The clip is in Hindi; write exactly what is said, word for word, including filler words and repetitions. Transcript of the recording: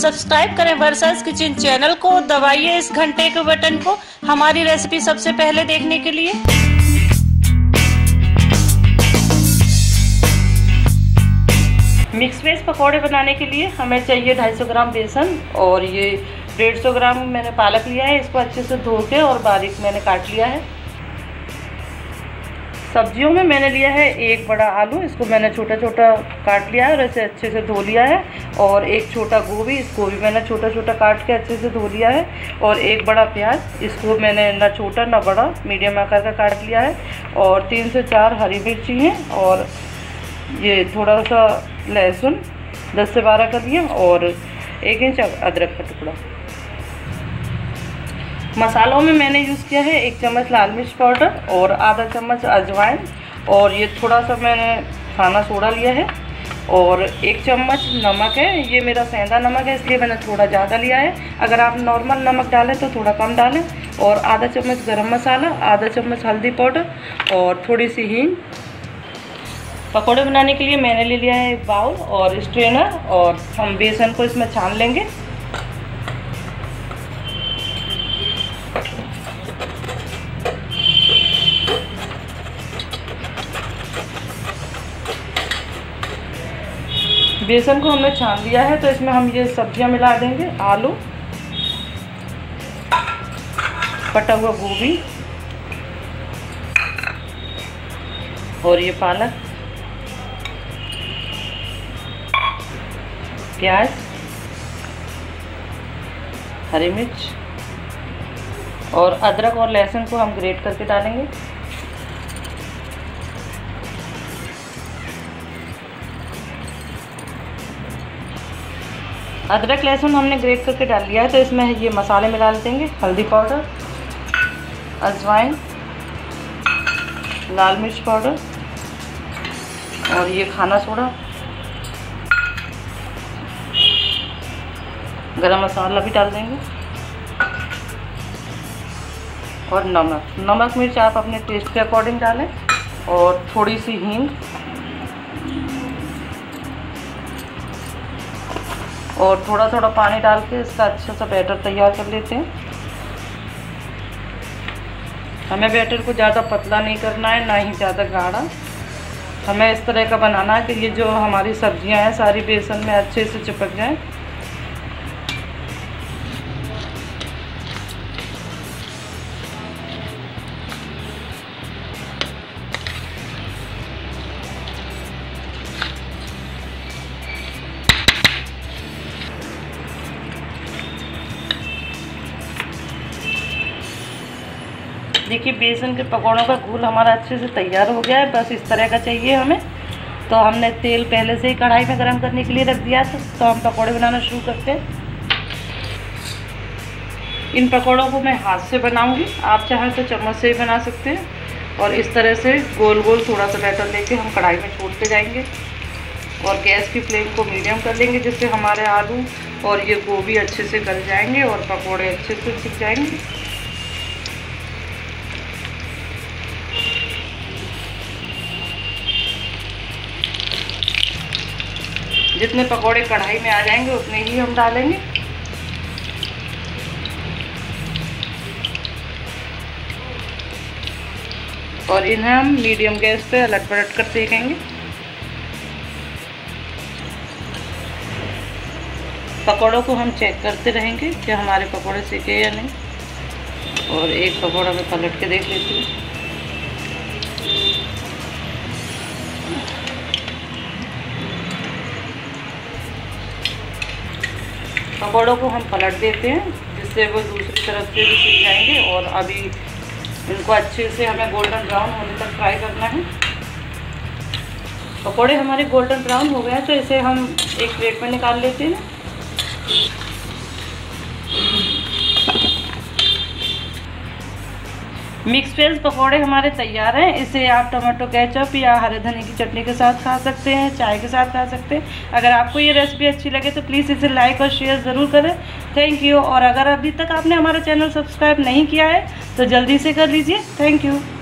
सब्सक्राइब करें वर्सास किचन चैनल को, दबाइए इस घंटे के बटन को हमारी रेसिपी सबसे पहले देखने के लिए। मिक्स वेज पकौड़े बनाने के लिए हमें चाहिए दो सौ पचास ग्राम बेसन और ये डेढ़ सौ ग्राम मैंने पालक लिया है। इसको अच्छे से धो के और बारीक मैंने काट लिया है। सब्जियों में मैंने लिया है एक बड़ा आलू, इसको मैंने छोटा छोटा काट लिया है और इसे अच्छे से धो लिया है। और एक छोटा गोभी, इसको भी मैंने छोटा छोटा काट के अच्छे से धो लिया है। और एक बड़ा प्याज, इसको मैंने ना छोटा ना बड़ा, मीडियम आकार का काट लिया है। और तीन से चार हरी मिर्ची हैं और ये थोड़ा सा लहसुन दस से बारह का लिया और एक इंच अदरक का टुकड़ा। मसालों में मैंने यूज़ किया है एक चम्मच लाल मिर्च पाउडर और आधा चम्मच अजवाइन और ये थोड़ा सा मैंने खाना सोडा लिया है और एक चम्मच नमक है। ये मेरा सेंधा नमक है इसलिए मैंने थोड़ा ज़्यादा लिया है। अगर आप नॉर्मल नमक डालें तो थोड़ा कम डालें। और आधा चम्मच गरम मसाला, आधा चम्मच हल्दी पाउडर और थोड़ी सी हींग। पकौड़े बनाने के लिए मैंने ले लिया है बाउल और स्ट्रेनर और हम बेसन को इसमें छान लेंगे। बेसन को हमने छान लिया है तो इसमें हम ये सब्जियां मिला देंगे। आलू, कटा हुआ गोभी और ये पालक, प्याज, हरी मिर्च और अदरक और लहसुन को हम ग्रेट करके डालेंगे। अदरक लहसुन हमने ग्रेट करके डाल लिया है तो इसमें ये मसाले मिला देंगे। हल्दी पाउडर, अजवाइन, लाल मिर्च पाउडर और ये खाना सोडा, गरम मसाला भी डाल देंगे और नमक। नमक मिर्च आप अपने टेस्ट के अकॉर्डिंग डालें और थोड़ी सी हींग और थोड़ा थोड़ा पानी डाल के इसका अच्छा सा बैटर तैयार कर लेते हैं। हमें बैटर को ज़्यादा पतला नहीं करना है, ना ही ज़्यादा गाढ़ा। हमें इस तरह का बनाना है कि ये जो हमारी सब्जियां हैं सारी बेसन में अच्छे से चिपक जाएं। देखिए बेसन के पकौड़ों का घोल हमारा अच्छे से तैयार हो गया है। बस इस तरह का चाहिए हमें। तो हमने तेल पहले से ही कढ़ाई में गरम करने के लिए रख दिया था तो हम पकौड़े बनाना शुरू करते हैं। इन पकौड़ों को मैं हाथ से बनाऊंगी, आप चाहें तो चम्मच से ही बना सकते हैं। और इस तरह से गोल गोल थोड़ा सा बैटर लेके हम कढ़ाई में छोड़ते जाएंगे और गैस की फ्लेम को मीडियम कर लेंगे जिससे हमारे आलू और ये गोभी अच्छे से गल जाएंगे और पकौड़े अच्छे से सिक जाएंगे। जितने पकौड़े कढ़ाई में आ जाएंगे उतने ही हम डालेंगे। और इन्हें हम मीडियम गैस पे अलट पलट कर सेकेंगे। पकौड़ों को हम चेक करते रहेंगे कि हमारे पकौड़े सिके या नहीं। और एक पकौड़ा में पलट के देख लेते हैं। पकौड़ों को हम पलट देते हैं जिससे वो दूसरी तरफ से भी सिक जाएंगे। और अभी इनको अच्छे से हमें गोल्डन ब्राउन होने तक फ्राई करना है। पकौड़े हमारे गोल्डन ब्राउन हो गए हैं तो इसे हम एक प्लेट में निकाल लेते हैं। मिक्स वेज पकौड़े हमारे तैयार हैं। इसे आप टमाटो केचप या हरे धनिया की चटनी के साथ खा सकते हैं, चाय के साथ खा सकते हैं। अगर आपको ये रेसिपी अच्छी लगे तो प्लीज़ इसे लाइक और शेयर ज़रूर करें। Thank you. और अगर अभी तक आपने हमारा चैनल सब्सक्राइब नहीं किया है तो जल्दी से कर लीजिए। Thank you.